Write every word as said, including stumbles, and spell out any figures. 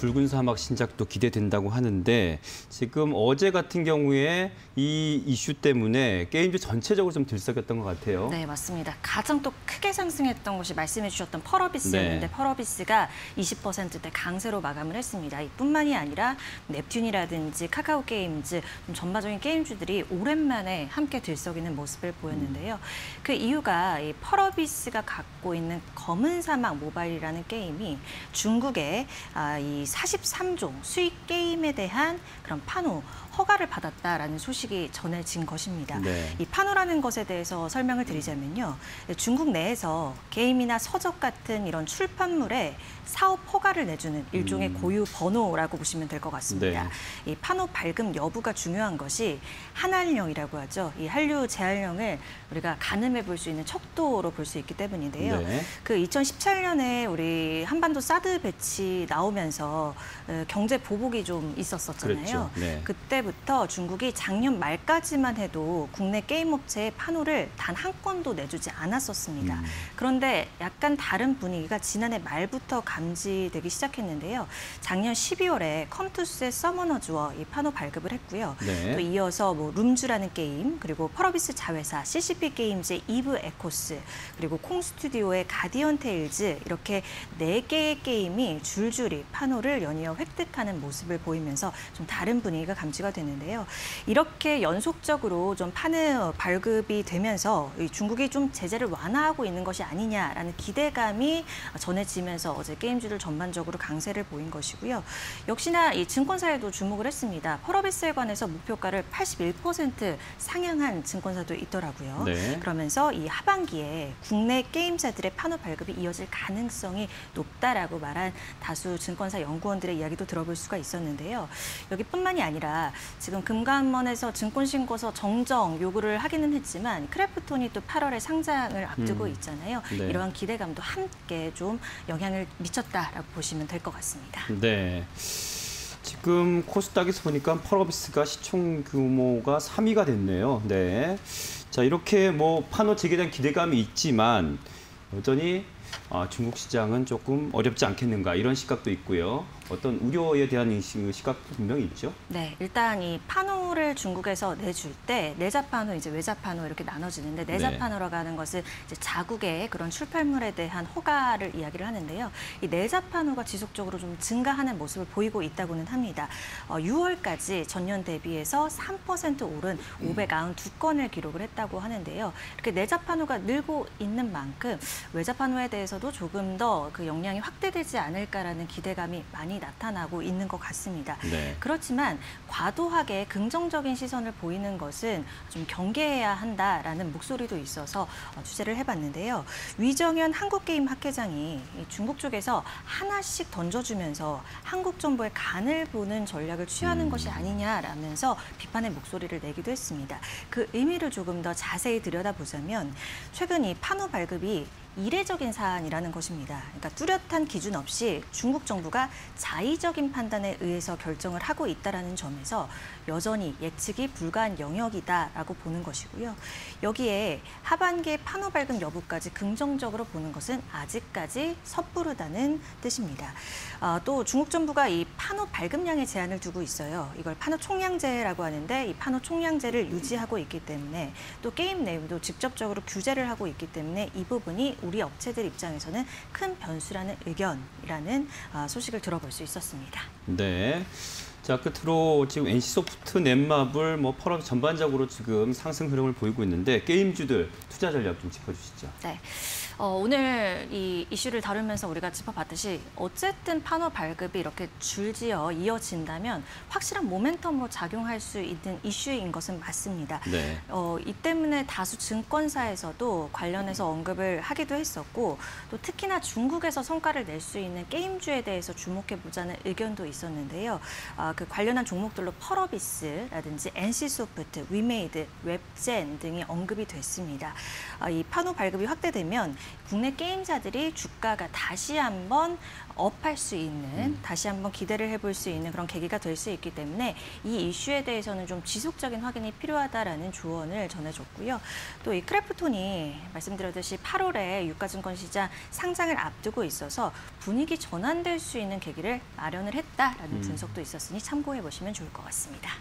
붉은 사막 신작도 기대된다고 하는데 지금 어제 같은 경우에 이 이슈 때문에 게임즈 전체적으로 좀 들썩였던 것 같아요. 네, 맞습니다. 가장 또 크게 상승했던 것이 말씀해주셨던 펄어비스였는데 네. 펄어비스가 이십 퍼센트대 강세로 마감을 했습니다. 이뿐만이 아니라 넵튠이라든지 카카오 게임즈 좀 전반적인 게임주들이 오랜만에 함께 들썩이는 모습을 보였는데요. 음. 그 이유가 이 펄어비스가 갖고 있는 검은 사막 모바일이라는 게임이 중국의 아, 이 사십삼 종 수익 게임에 대한 그런 판호, 허가를 받았다라는 소식이 전해진 것입니다. 네. 이 판호라는 것에 대해서 설명을 드리자면요. 중국 내에서 게임이나 서적 같은 이런 출판물에 사업 허가를 내주는 일종의 음. 고유 번호라고 보시면 될 것 같습니다. 네. 이 판호 발급 여부가 중요한 것이 한한령이라고 하죠. 이 한류 재한령을 우리가 가늠해 볼 수 있는 척도로 볼 수 있기 때문인데요. 네. 그 이천십팔 년에 우리 한반도 사드 배치 나오면서 경제 보복이 좀 있었었잖아요. 네. 그때부터 중국이 작년 말까지만 해도 국내 게임업체의 판호를 단 한 건도 내주지 않았었습니다. 음. 그런데 약간 다른 분위기가 지난해 말부터 감지되기 시작했는데요. 작년 십이월에 컴투스의 서머너즈워 이 판호 발급을 했고요. 네. 또 이어서 뭐 룸즈라는 게임, 그리고 펄어비스 자회사 씨씨피 게임즈의 이브에코스, 그리고 콩 스튜디오의 가디언테일즈 이렇게 네 개의 게임이 줄줄이 판호를 연이어 획득하는 모습을 보이면서 좀 다른 분위기가 감지가 되는데요. 이렇게 연속적으로 좀 판호 발급이 되면서 중국이 좀 제재를 완화하고 있는 것이 아니냐라는 기대감이 전해지면서 어제 게임주들 전반적으로 강세를 보인 것이고요. 역시나 이 증권사에도 주목을 했습니다. 펄어비스에 관해서 목표가를 팔십일 퍼센트 상향한 증권사도 있더라고요. 네. 그러면서 이 하반기에 국내 게임사들의 판호 발급이 이어질 가능성이 높다라고 말한 다수 증권사 연구원들의 이야기도 들어볼 수가 있었는데요. 여기뿐만이 아니라 지금 금감원에서 증권신고서 정정 요구를 하기는 했지만 크래프톤이 또 팔월에 상장을 앞두고 있잖아요. 음. 네. 이러한 기대감도 함께 좀 영향을 미쳤다라고 보시면 될 것 같습니다. 네. 지금 코스닥에서 보니까 펄어비스가 시총 규모가 삼 위가 됐네요. 네. 자, 이렇게 뭐 판호 재개에 대한 기대감이 있지만 여전히 아, 중국 시장은 조금 어렵지 않겠는가 이런 시각도 있고요. 어떤 우려에 대한 시각도 분명히 있죠. 네, 일단 이 판호를 중국에서 내줄 때 내자 판호, 이제 외자 판호 이렇게 나눠지는데 내자 네. 판호라고 하는 것은 이제 자국의 그런 출판물에 대한 허가를 이야기를 하는데요. 이 내자 판호가 지속적으로 좀 증가하는 모습을 보이고 있다고는 합니다. 어, 유월까지 전년 대비해서 삼 퍼센트 오른 오백구십이 건을 기록을 했다고 하는데요. 이렇게 내자 판호가 늘고 있는 만큼 외자 판호에 대해서도 조금 더 그 역량이 확대되지 않을까라는 기대감이 많이 나타나고 있는 것 같습니다. 네. 그렇지만 과도하게 긍정적인 시선을 보이는 것은 좀 경계해야 한다라는 목소리도 있어서 취재를 해봤는데요. 위정현 한국게임학회장이 중국 쪽에서 하나씩 던져주면서 한국 정부의 간을 보는 전략을 취하는 음. 것이 아니냐라면서 비판의 목소리를 내기도 했습니다. 그 의미를 조금 더 자세히 들여다보자면 최근 이 판호 발급이 이례적인 사안이라는 것입니다. 그러니까 뚜렷한 기준 없이 중국 정부가 자의적인 판단에 의해서 결정을 하고 있다는 점에서 여전히 예측이 불가한 영역이다라고 보는 것이고요. 여기에 하반기의 판호 발급 여부까지 긍정적으로 보는 것은 아직까지 섣부르다는 뜻입니다. 아, 또 중국 정부가 이 판호 발급량의 제한을 두고 있어요. 이걸 판호 총량제라고 하는데 이 판호 총량제를 유지하고 있기 때문에 또 게임 내부도 직접적으로 규제를 하고 있기 때문에 이 부분이 우리 업체들 입장에서는 큰 변수라는 의견이라는 소식을 들어볼 수 있었습니다. 네. 자, 끝으로 지금 엔씨소프트, 넷마블, 뭐 펄어비스 전반적으로 지금 상승 흐름을 보이고 있는데 게임주들 투자 전략 좀 짚어주시죠. 네. 어, 오늘 이 이슈를 다루면서 우리가 짚어봤듯이 어쨌든 판호 발급이 이렇게 줄지어 이어진다면 확실한 모멘텀으로 작용할 수 있는 이슈인 것은 맞습니다. 네. 어, 이 때문에 다수 증권사에서도 관련해서 언급을 하기도 했었고 또 특히나 중국에서 성과를 낼 수 있는 게임주에 대해서 주목해보자는 의견도 있었는데요. 아, 그 관련한 종목들로 펄어비스라든지 엔씨소프트, 위메이드, 웹젠 등이 언급이 됐습니다. 아, 이 판호 발급이 확대되면 국내 게임사들이 주가가 다시 한번 업할 수 있는, 음. 다시 한번 기대를 해볼 수 있는 그런 계기가 될 수 있기 때문에 이 이슈에 대해서는 좀 지속적인 확인이 필요하다라는 조언을 전해줬고요. 또 이 크래프톤이 말씀드렸듯이 팔월에 유가증권시장 상장을 앞두고 있어서 분위기 전환될 수 있는 계기를 마련을 했다라는 음. 분석도 있었으니 참고해보시면 좋을 것 같습니다.